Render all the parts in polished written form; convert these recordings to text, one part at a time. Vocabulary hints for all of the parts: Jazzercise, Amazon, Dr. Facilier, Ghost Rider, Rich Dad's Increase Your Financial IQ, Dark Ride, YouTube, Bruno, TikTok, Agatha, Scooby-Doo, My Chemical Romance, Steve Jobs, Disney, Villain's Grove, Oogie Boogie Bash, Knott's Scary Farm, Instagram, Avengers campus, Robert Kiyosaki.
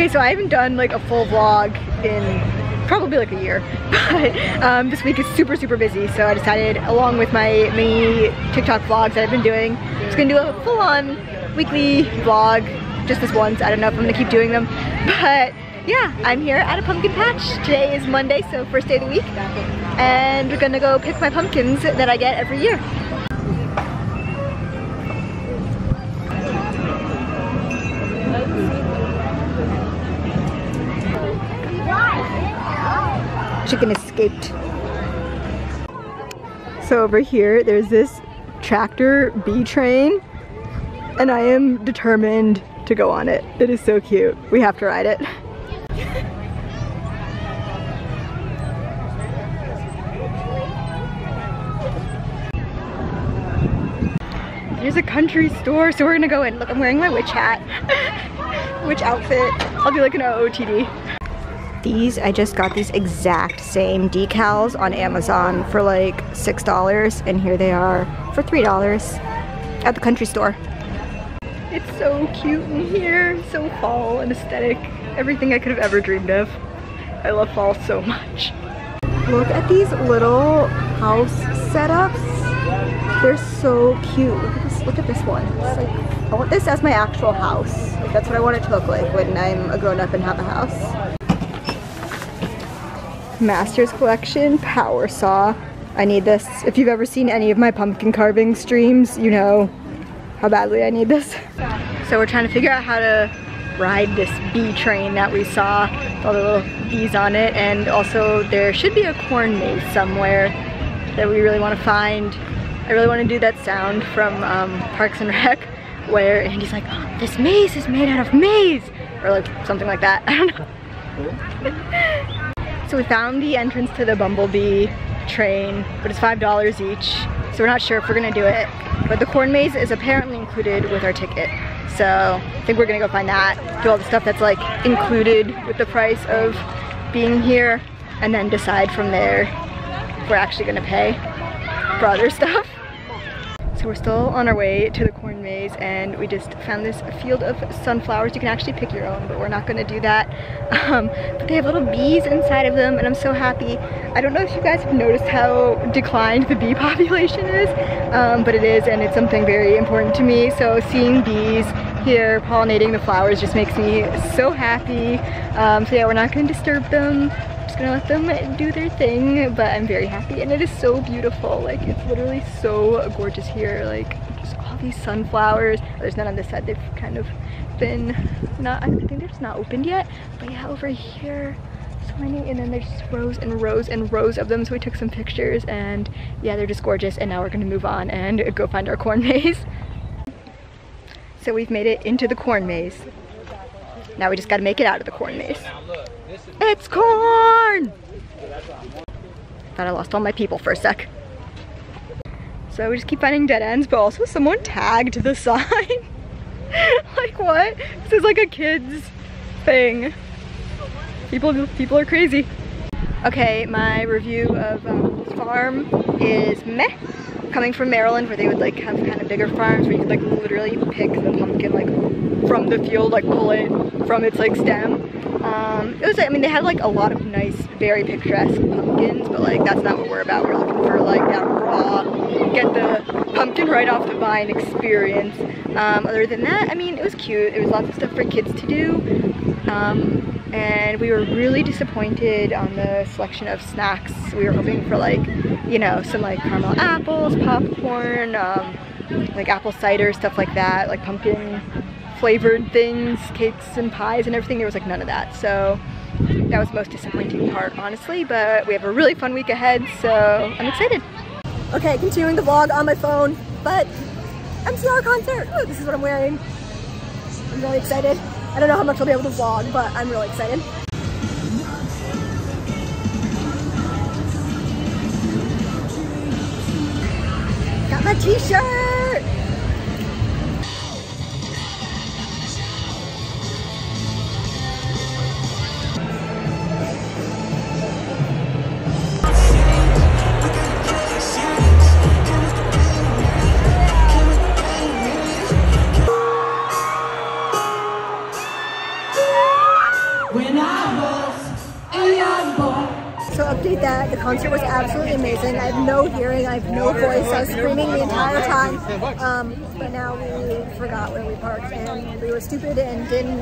Okay, so I haven't done like a full vlog in probably like a year, but this week is super busy, so I decided, along with my mini TikTok vlogs that I've been doing, I'm just gonna do a full-on weekly vlog, just this once. I don't know if I'm gonna keep doing them, but yeah, I'm here at a pumpkin patch. Today is Monday, so first day of the week, and we're gonna go pick my pumpkins that I get every year. Chicken escaped. So over here, there's this tractor bee train, and I am determined to go on it. It is so cute. We have to ride it. There's a country store, so we're gonna go in. Look, I'm wearing my witch hat, witch outfit. I'll do like an OOTD. These, I just got these exact same decals on Amazon for like $6, and here they are for $3 at the country store. It's so cute in here, so fall and aesthetic. Everything I could have ever dreamed of. I love fall so much. Look at these little house setups. They're so cute. Look at this one. It's like, I want this as my actual house. Like, that's what I want it to look like when I'm a grown up and have a house. Master's Collection power saw. I need this. If you've ever seen any of my pumpkin carving streams, you know how badly I need this. So we're trying to figure out how to ride this bee train that we saw with all the little bees on it, and also there should be a corn maze somewhere that we really want to find. I really want to do that sound from Parks and Rec where Andy's like, oh, this maze is made out of maize, or like something like that. I don't know. So we found the entrance to the bumblebee train, but it's $5 each, so we're not sure if we're gonna do it. But the corn maze is apparently included with our ticket, so I think we're gonna go find that, do all the stuff that's like included with the price of being here, and then decide from there if we're actually gonna pay for other stuff. So we're still on our way to the corn maze, and we just found this field of sunflowers. You can actually pick your own, but we're not gonna do that. But they have little bees inside of them, and I'm so happy. I don't know if you guys have noticed how declined the bee population is, but it is, and it's something very important to me. So seeing bees here pollinating the flowers just makes me so happy. So yeah, we're not gonna disturb them. Just gonna let them do their thing, but I'm very happy, and it is so beautiful. Like, it's literally so gorgeous here. Like, just all these sunflowers. There's none on this side. They've kind of been not, I think they're just not opened yet, but yeah, over here so many, and then there's just rows and rows and rows of them. So we took some pictures, and yeah, they're just gorgeous, and now we're gonna move on and go find our corn maze. So we've made it into the corn maze. Now we just gotta make it out of the corn maze. It's corn! Thought I lost all my people for a sec. So we just keep finding dead ends, but also someone tagged the sign. Like, what? This is like a kid's thing. People are crazy. Okay, my review of farm is meh. Coming from Maryland, where they would like have kind of bigger farms where you could like literally pick the pumpkin like from the field, like pull it from its like stem. It was, I mean, they had like a lot of nice, very picturesque pumpkins, but like that's not what we're about. We're looking for like that raw, get the pumpkin right off the vine experience. Other than that, I mean, it was cute. It was lots of stuff for kids to do. And we were really disappointed on the selection of snacks. We were hoping for like, you know, some like caramel apples, popcorn, like apple cider, stuff like that, like pumpkin flavored things, cakes and pies and everything. There was like none of that, so that was the most disappointing part, honestly, but we have a really fun week ahead, so I'm excited. Okay, continuing the vlog on my phone, but MCR concert! Ooh, this is what I'm wearing. I'm really excited. I don't know how much I'll be able to vlog, but I'm really excited. Got my t-shirt! When I was a young boy. So update that, the concert was absolutely amazing. I have no hearing, I have no voice, I was screaming the entire time. But now we forgot where we parked and we were stupid and didn't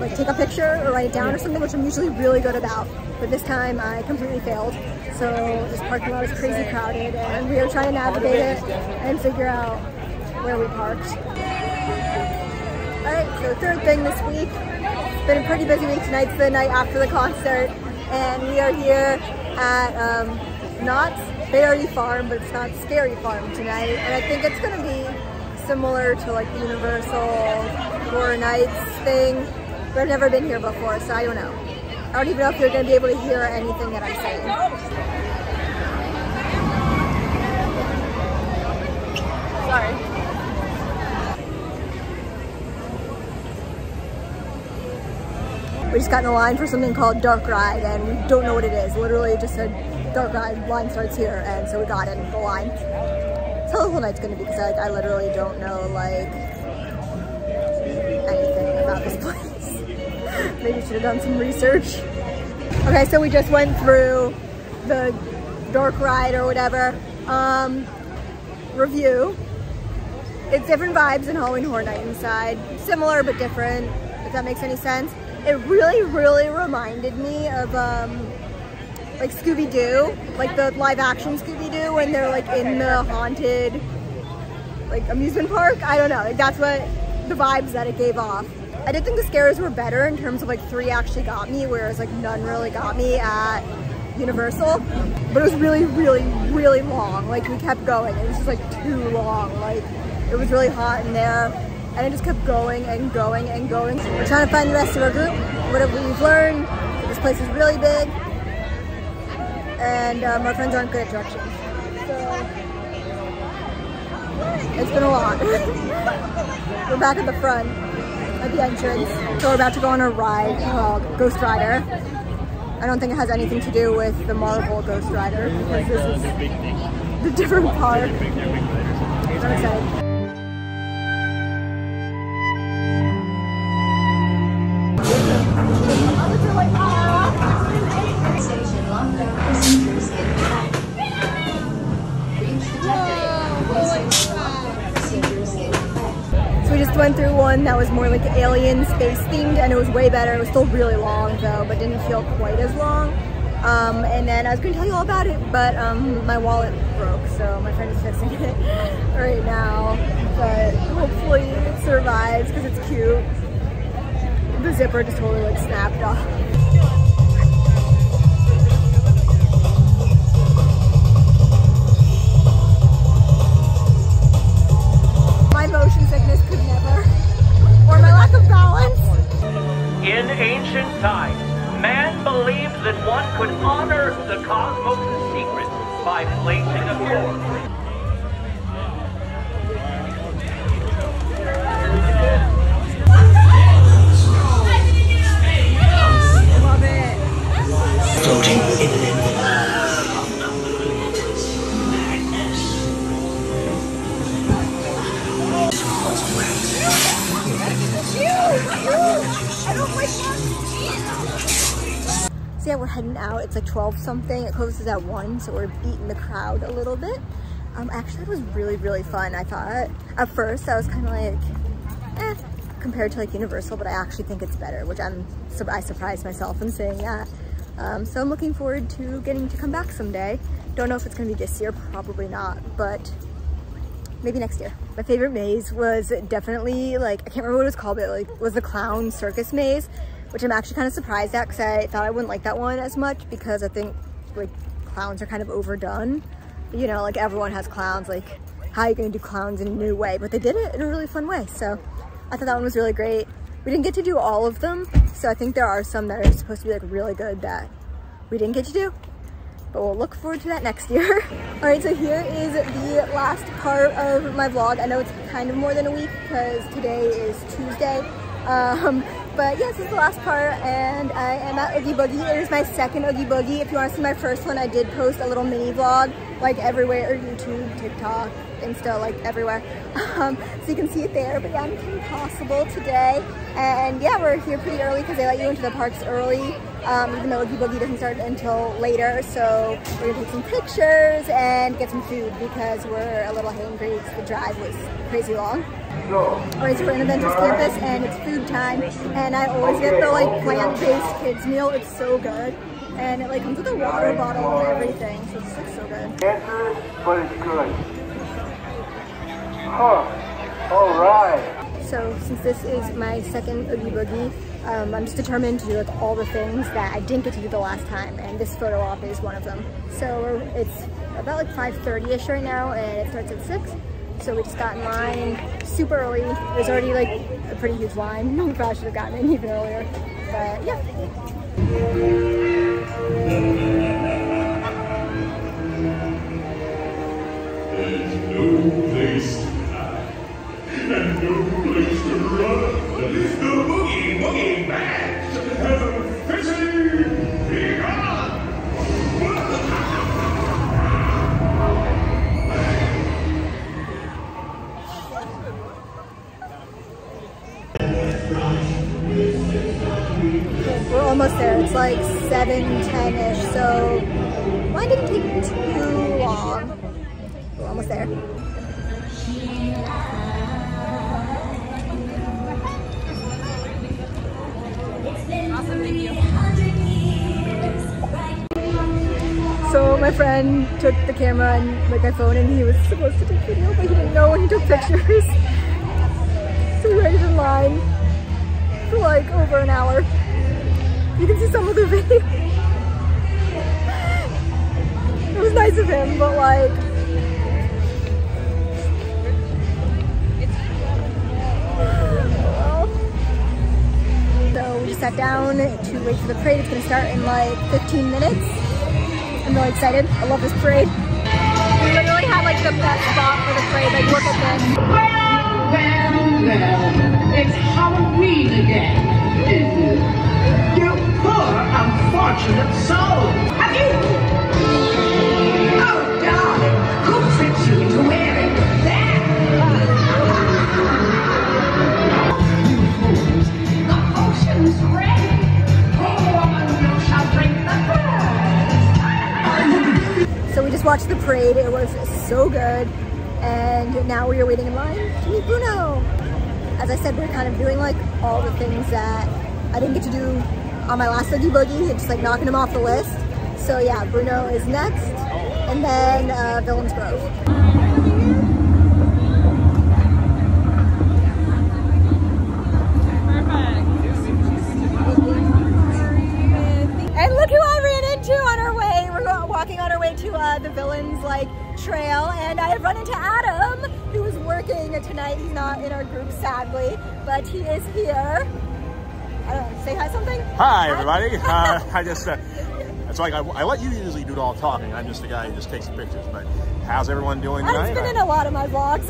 like take a picture or write it down or something, which I'm usually really good about. But this time I completely failed. So this parking lot is crazy crowded and we are trying to navigate it and figure out where we parked. Alright, so third thing this week. It's been a pretty busy week. Tonight's the night after the concert and we are here at Knott's Scary Farm, but it's not Scary Farm tonight. And I think it's gonna be similar to like the Universal Horror Nights thing, but I've never been here before, so I don't know. I don't even know if you're gonna be able to hear anything that I'm saying. Sorry. We just got in a line for something called Dark Ride and we don't know what it is. Literally just said Dark Ride, line starts here, and so we got in the line. That's how the whole night's gonna be because I literally don't know like anything about this place. Maybe should have done some research. Okay, so we just went through the Dark Ride or whatever. Review. It's different vibes than Halloween Horror Night inside. Similar but different, if that makes any sense. It really, really reminded me of like Scooby-Doo, like the live action Scooby-Doo when they're like in the haunted like amusement park. I don't know, like that's what the vibes that it gave off. I did think the scares were better in terms of like three actually got me, whereas like none really got me at Universal. But it was really, really, really long. Like we kept going, it was just like too long. Like it was really hot in there. And it just kept going and going and going. We're trying to find the rest of our group. Whatever we've learned, this place is really big. And our friends aren't good at directions. So it's been a lot. We're back at the front at the entrance. So we're about to go on a ride called Ghost Rider. I don't think it has anything to do with the Marvel Ghost Rider, because this is the different park. I'm excited. Went through one that was more like alien space themed and it was way better. It was still really long though, but didn't feel quite as long. And then I was going to tell you all about it, but my wallet broke, so my friend is fixing it right now. But hopefully it survives because it's cute. The zipper just totally like snapped off. In ancient times, man believed that one could honor the cosmos' secret by placing a floor. I love it. Floating inland. So yeah, we're heading out. It's like 12 something. It closes at 1, so we're beating the crowd a little bit. Actually, it was really, really fun, I thought. At first, I was kind of like, eh, compared to like Universal, but I actually think it's better, which I surprised myself in saying that. So I'm looking forward to getting to come back someday. Don't know if it's gonna be this year, probably not, but maybe next year. My favorite maze was definitely like, I can't remember what it was called, but it like, was the Clown Circus Maze, which I'm actually kind of surprised at because I thought I wouldn't like that one as much because I think like clowns are kind of overdone. You know, like everyone has clowns, like how are you gonna do clowns in a new way? But they did it in a really fun way. So I thought that one was really great. We didn't get to do all of them. So I think there are some that are supposed to be like really good that we didn't get to do. But we'll look forward to that next year. All right, so here is the last part of my vlog. I know it's kind of more than a week because today is Tuesday. But yes, this is the last part and I am at Oogie Boogie. It is my second Oogie Boogie. If you want to see my first one, I did post a little mini vlog like everywhere, YouTube, TikTok, Insta, like everywhere. So you can see it there. But yeah, I'm making possible today. And yeah, we're here pretty early because they let you into the parks early. Even though Oogie Boogie doesn't start until later. So we're gonna take some pictures and get some food because we're a little hangry because the drive was crazy long. Alright, so we're in Avengers campus and it's food time. And I always get the like plant-based kids meal. It's so good. And it like comes with a water bottle and everything, so it's like so good. Answer, but it's good. Huh. Alright. So since this is my second Oogie Boogie, I'm just determined to do like all the things that I didn't get to do the last time, and this photo op is one of them. So it's about like 5:30-ish right now, and it starts at 6. So we just got in line super early. There's already like a pretty huge line. We probably should have gotten in even earlier, but yeah. There's no place to hide, and no place to run. The Oogie Boogie Bash has officially begun! We're almost there. It's like 7:10-ish, so why did it take too long? We're almost there. Awesome, thank you. So my friend took the camera and like my phone, and he was supposed to take video, but he didn't know when he took pictures. So we waited in line for like over an hour. You can see some of the video. It was nice of him, but like. Sat down to wait for the parade. It's gonna start in like 15 minutes. I'm really excited. I love this parade. We literally have like the best spot for the parade. Like, look at this. Well, well, it's Halloween again, isn't it? You poor, unfortunate soul. Have you? Oh, darling, who tricked you into wearing that? Red. Oh, woman, shall drink the so we just watched the parade. It was so good. And now we are waiting in line to meet Bruno. As I said, we're kind of doing like all the things that I didn't get to do on my last Oogie Boogie. It's just like knocking him off the list. So yeah, Bruno is next. And then Villain's Grove. The Villains like trail, and I have run into Adam, who is working tonight. He's not in our group, sadly, but he is here. I don't know, say hi something. Hi everybody. I just it's like I let you usually do all the talking. I'm just the guy who just takes the pictures. But how's everyone doing tonight? I've been in a lot of my vlogs.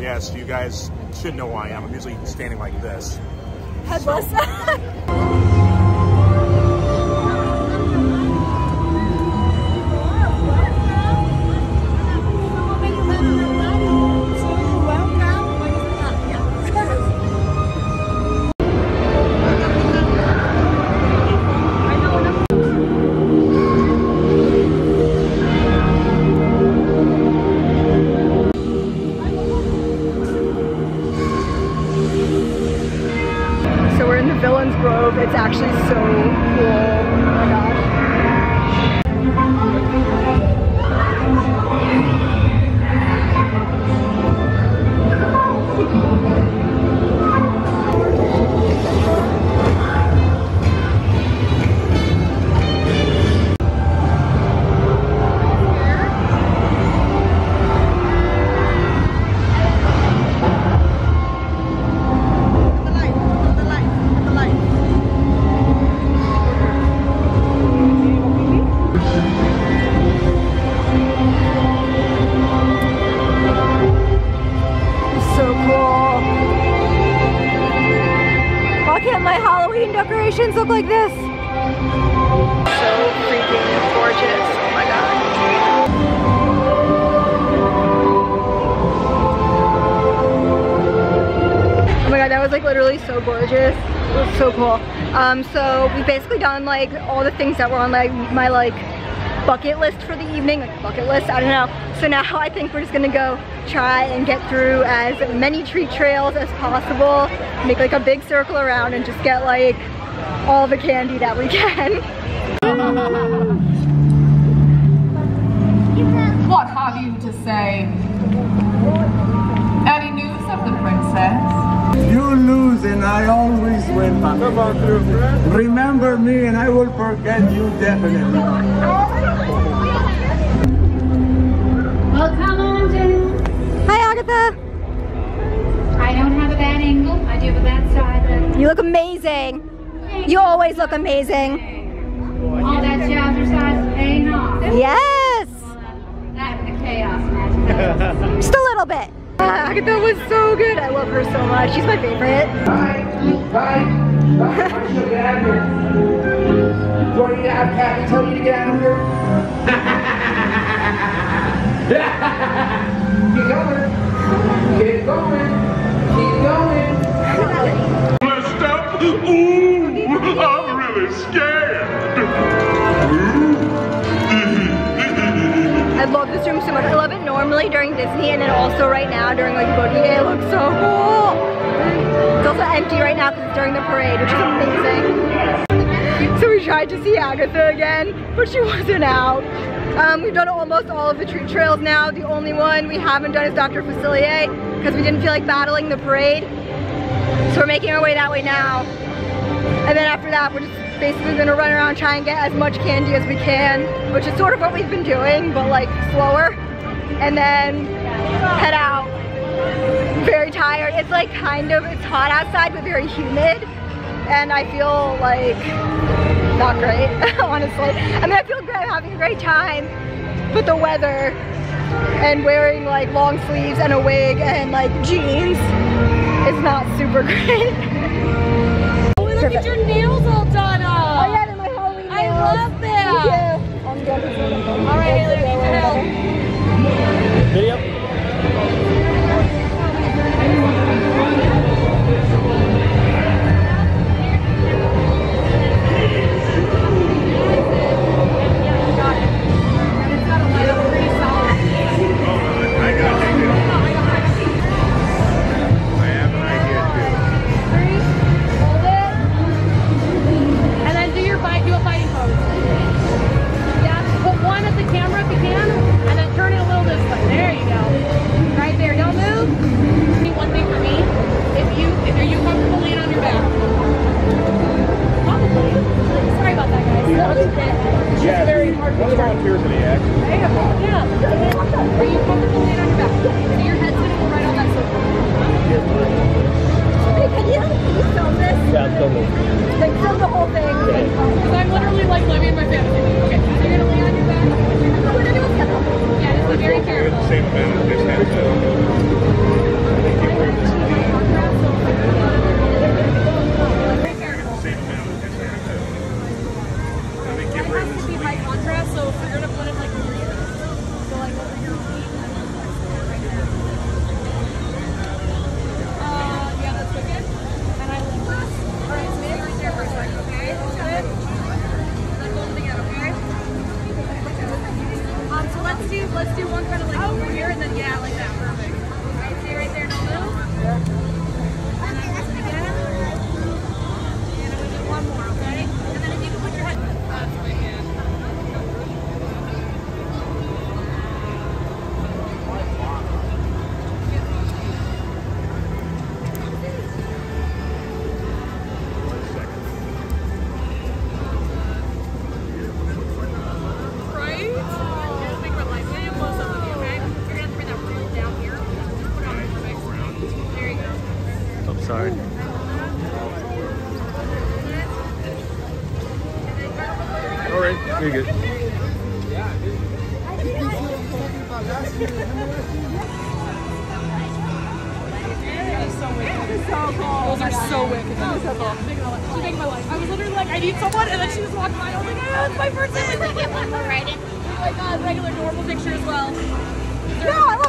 Yes, you guys should know who I am. I'm usually standing like this. Headless. So. It's actually so cool. Oh my look like this. So freaking gorgeous. Oh my god. but that was like literally so gorgeous. It was so cool. So we've basically done like all the things that were on like my like bucket list for the evening, like bucket list, I don't know. So now I think we're just gonna go try and get through as many treat trails as possible, make like a big circle around and just get like all the candy that we can. What have you to say? Any news of the princess? You lose and I always win, Mama. Remember me and I will forget you definitely. Well, come on, Jen. Hi, Agatha. I don't have a bad angle. I do have a bad side. But... You look amazing. You always look amazing. All that jazzercise paying off. Yes. That's the chaos magic. Just a little bit. Agatha was so good. I love her so much. She's my favorite. Do I need to have Kathy tell you to get out of here? Keep going. Keep going. Keep going. Messed up. Ooh, I'm really scared. I love this room so much. I love it normally during Disney and then also right now during like Boogie Day. It looks so cool. It's also empty right now because it's during the parade, which is amazing. So we tried to see Agatha again, but she wasn't out. We've done almost all of the treat trails now. The only one we haven't done is Dr. Facilier because we didn't feel like battling the parade. So we're making our way that way now. And then after that, we're just basically gonna run around, try and get as much candy as we can, which is sort of what we've been doing, but like slower. And then head out. Very tired. It's like kind of, it's hot outside, but very humid. And I feel like not great, honestly. I mean, I feel great, I'm having a great time, but the weather and wearing like long sleeves and a wig and like jeans is not super great. Oh, look at your nails all done up. Oh yeah, they're my Halloween nails. I love that. Thank you. All right, Haley, I need help. Video.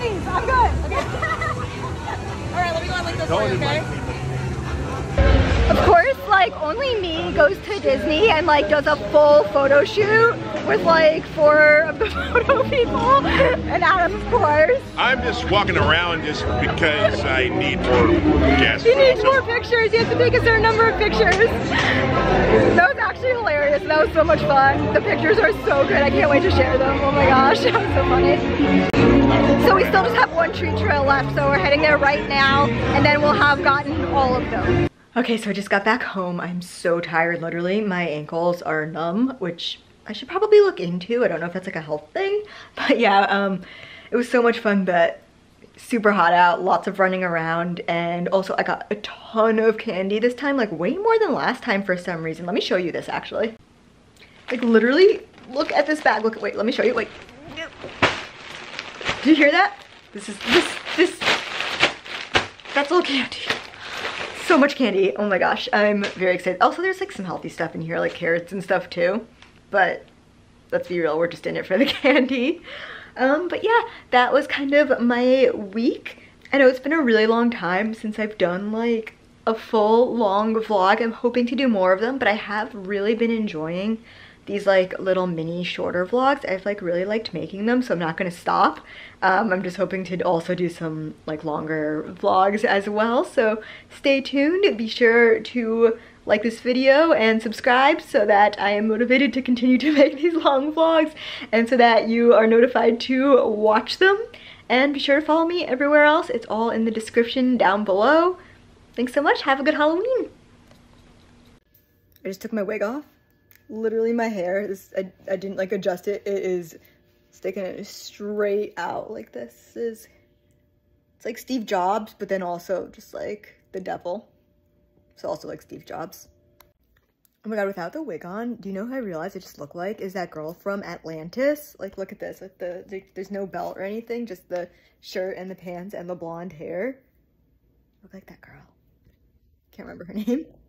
These. I'm good. Okay. All right, let me go on like this way, okay? Of course, like, only me goes to Disney and like does a full photo shoot with like 4 of the photo people, and Adam, of course. I'm just walking around just because I need more guests. You need more pictures. You have to take a certain number of pictures. That was actually hilarious. That was so much fun. The pictures are so good. I can't wait to share them. Oh my gosh, that was so funny. So we still just have 1 treat trail left, so we're heading there right now, and then we'll have gotten all of those. Okay, so I just got back home. I'm so tired, literally. My ankles are numb, which I should probably look into. I don't know if that's like a health thing, but yeah, it was so much fun, but super hot out, lots of running around, and also I got a ton of candy this time, like way more than last time for some reason. Let me show you this, actually. Like, literally, look at this bag. Look, wait, let me show you, wait. Do you hear that? That's all candy. So much candy. Oh my gosh, I'm very excited. Also, there's like some healthy stuff in here, like carrots and stuff too. But let's be real, we're just in it for the candy. But yeah, that was kind of my week. I know it's been a really long time since I've done like a full long vlog. I'm hoping to do more of them, but I have really been enjoying these like little mini shorter vlogs. I've like really liked making them, so I'm not gonna stop. I'm just hoping to also do some like longer vlogs as well, so stay tuned. Be sure to like this video and subscribe so that I am motivated to continue to make these long vlogs and so that you are notified to watch them. And be sure to follow me everywhere else. It's all in the description down below. Thanks so much. Have a good Halloween. I just took my wig off. Literally my hair, I didn't like adjust it, it is sticking it straight out like this. It's like Steve Jobs, but then also just like the devil. So also like Steve Jobs. Oh my god, without the wig on, do you know who I realized I just look like? Is that girl from Atlantis. Like, look at this, like there's no belt or anything, just the shirt and the pants and the blonde hair. I look like that girl. Can't remember her name.